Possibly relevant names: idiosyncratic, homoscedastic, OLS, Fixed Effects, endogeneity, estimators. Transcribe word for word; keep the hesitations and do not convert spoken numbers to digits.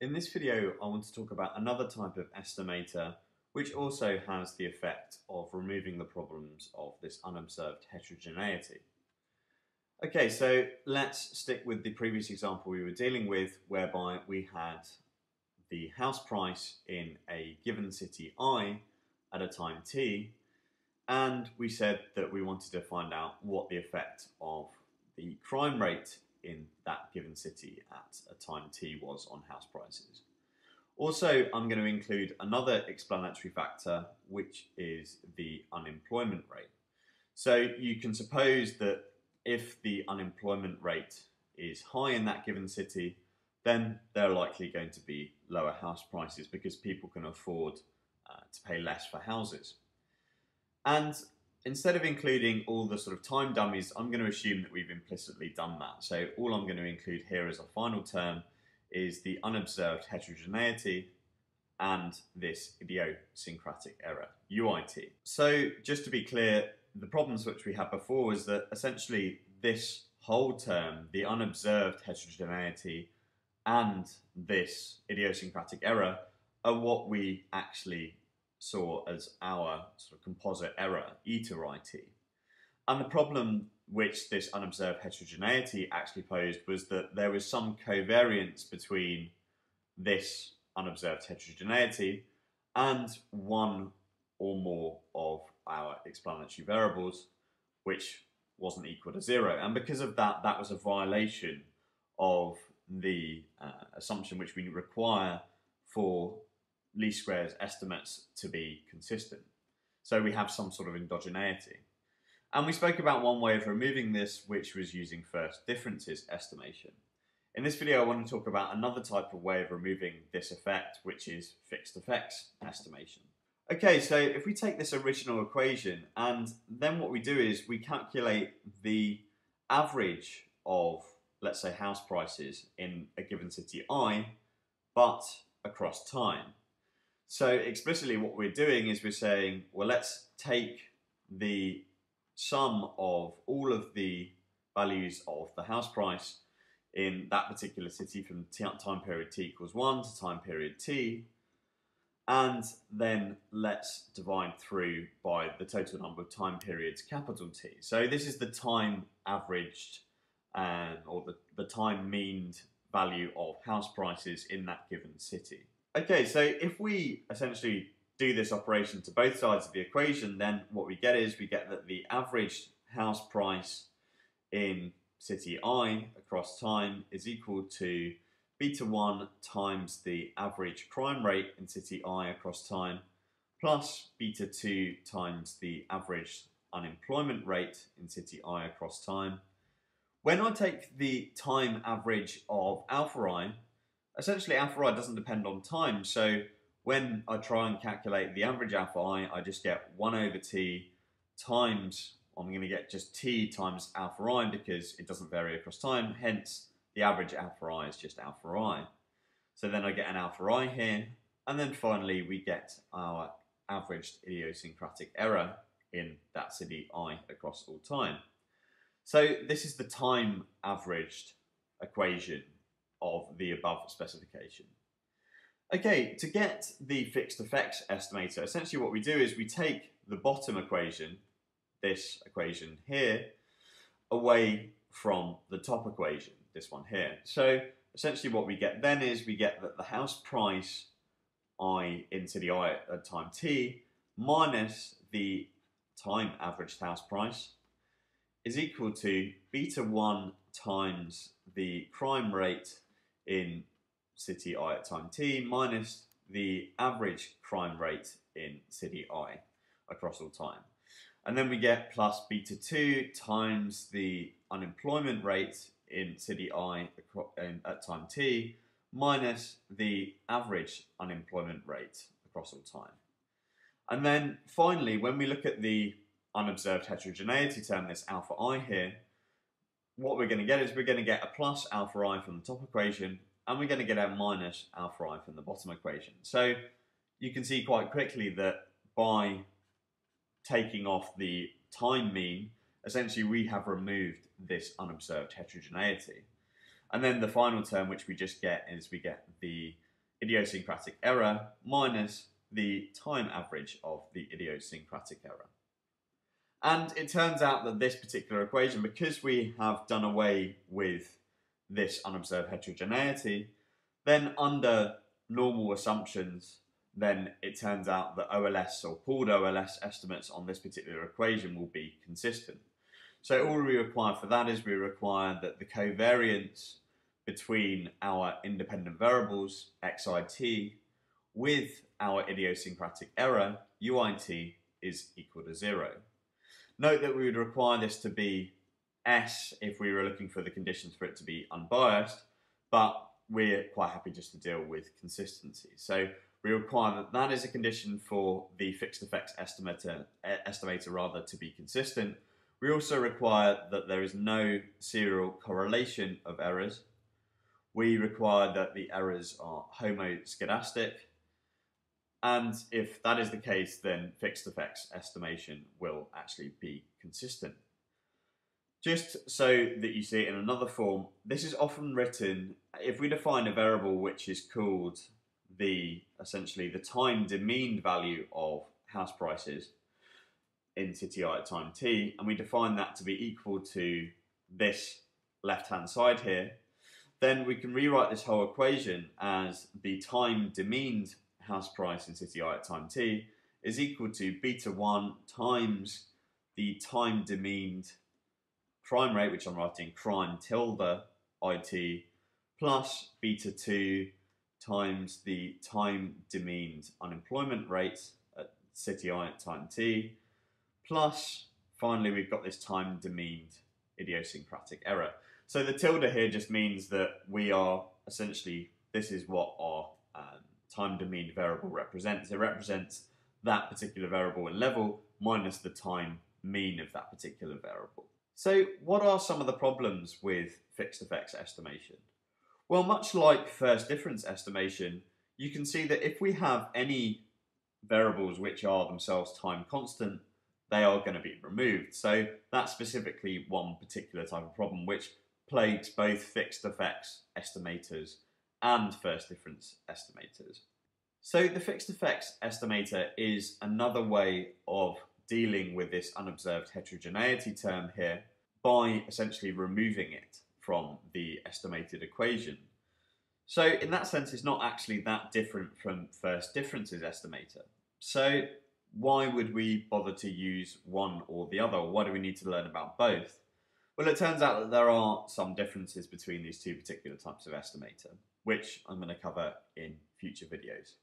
In this video, I want to talk about another type of estimator which also has the effect of removing the problems of this unobserved heterogeneity. Okay, so let's stick with the previous example we were dealing with, whereby we had the house price in a given city I at a time t, and we said that we wanted to find out what the effect of the crime rate in that given city at a time t was on house prices. Also, I'm going to include another explanatory factor, which is the unemployment rate. So you can suppose that if the unemployment rate is high in that given city, then there are likely going to be lower house prices because people can afford uh, to pay less for houses. And instead of including all the sort of time dummies, I'm going to assume that we've implicitly done that. So all I'm going to include here as a final term is the unobserved heterogeneity and this idiosyncratic error, U I T. So just to be clear, the problems which we had before was that essentially this whole term, the unobserved heterogeneity and this idiosyncratic error, are what we actually saw as our sort of composite error, eta I T. And the problem which this unobserved heterogeneity actually posed was that there was some covariance between this unobserved heterogeneity and one or more of our explanatory variables, which wasn't equal to zero. And because of that, that was a violation of the uh, assumption which we require for least squares estimates to be consistent. So we have some sort of endogeneity. And we spoke about one way of removing this, which was using first differences estimation. In this video, I want to talk about another type of way of removing this effect, which is fixed effects estimation. Okay, so if we take this original equation, and then what we do is we calculate the average of, let's say, house prices in a given city I, but across time. So explicitly what we're doing is we're saying, well, let's take the sum of all of the values of the house price in that particular city from time period t equals one to time period t, and then let's divide through by the total number of time periods capital T. So this is the time averaged um, or the, the time meaned value of house prices in that given city. Okay, so if we essentially do this operation to both sides of the equation, then what we get is we get that the average house price in city I across time is equal to beta one times the average crime rate in city I across time plus beta two times the average unemployment rate in city I across time. When I take the time average of alpha I, essentially alpha I doesn't depend on time, so when I try and calculate the average alpha I, I just get one over t times, I'm going to get just t times alpha I because it doesn't vary across time, hence the average alpha I is just alpha I. So then I get an alpha I here, and then finally we get our averaged idiosyncratic error in that city I across all time. So this is the time averaged equation of the above specification. Okay, to get the fixed effects estimator, essentially what we do is we take the bottom equation, this equation here, away from the top equation, this one here. So essentially what we get then is we get that the house price I in city I at time t minus the time averaged house price is equal to beta one times the crime rate in city I at time t minus the average crime rate in city I across all time. And then we get plus beta two times the unemployment rate in city I at time t minus the average unemployment rate across all time. And then finally, when we look at the unobserved heterogeneity term, this alpha I here, what we're going to get is we're going to get a plus alpha I from the top equation, and we're going to get a minus alpha I from the bottom equation. So you can see quite quickly that by taking off the time mean, essentially we have removed this unobserved heterogeneity. And then the final term which we just get is we get the idiosyncratic error minus the time average of the idiosyncratic error. And it turns out that this particular equation, because we have done away with this unobserved heterogeneity, then under normal assumptions, then it turns out that O L S or pooled O L S estimates on this particular equation will be consistent. So all we require for that is we require that the covariance between our independent variables, xit, with our idiosyncratic error, uit, is equal to zero. Note that we would require this to be S if we were looking for the conditions for it to be unbiased, but we're quite happy just to deal with consistency. So we require that that is a condition for the fixed effects estimator, estimator rather to be consistent. We also require that there is no serial correlation of errors. We require that the errors are homoscedastic. And if that is the case, then fixed effects estimation will actually be consistent. Just so that you see it in another form, this is often written, if we define a variable which is called the, essentially, the time demeaned value of house prices in city I at time t, and we define that to be equal to this left-hand side here, then we can rewrite this whole equation as the time demeaned house price in city I at time t is equal to beta one times the time demeaned prime rate, which I'm writing prime tilde it, plus beta two times the time demeaned unemployment rate at city I at time t, plus finally we've got this time demeaned idiosyncratic error. So the tilde here just means that we are essentially, this is what our um, time demeaned variable represents. It represents that particular variable in level minus the time mean of that particular variable. So what are some of the problems with fixed effects estimation? Well, much like first difference estimation, you can see that if we have any variables which are themselves time constant, they are going to be removed. So that's specifically one particular type of problem which plagues both fixed effects estimators and first difference estimators. So the fixed effects estimator is another way of dealing with this unobserved heterogeneity term here by essentially removing it from the estimated equation. So in that sense, it's not actually that different from first differences estimator. So why would we bother to use one or the other? Why do we need to learn about both? Well, it turns out that there are some differences between these two particular types of estimator, which I'm going to cover in future videos.